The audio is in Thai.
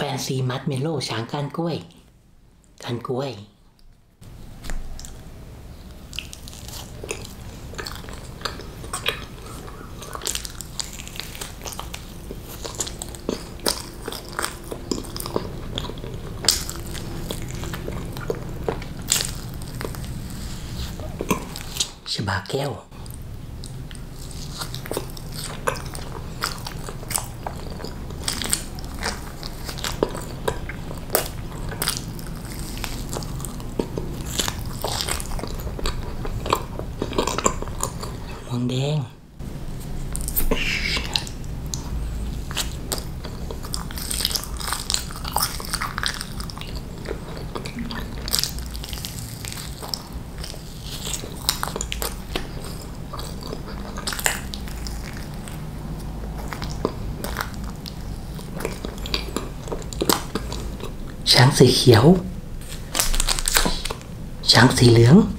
แฟนซีมัดเมโลช้างก้านกล้วยก้านกล้วยชบาแก้วม่วงแดงช้างสีเขียวช้างสีเหลือง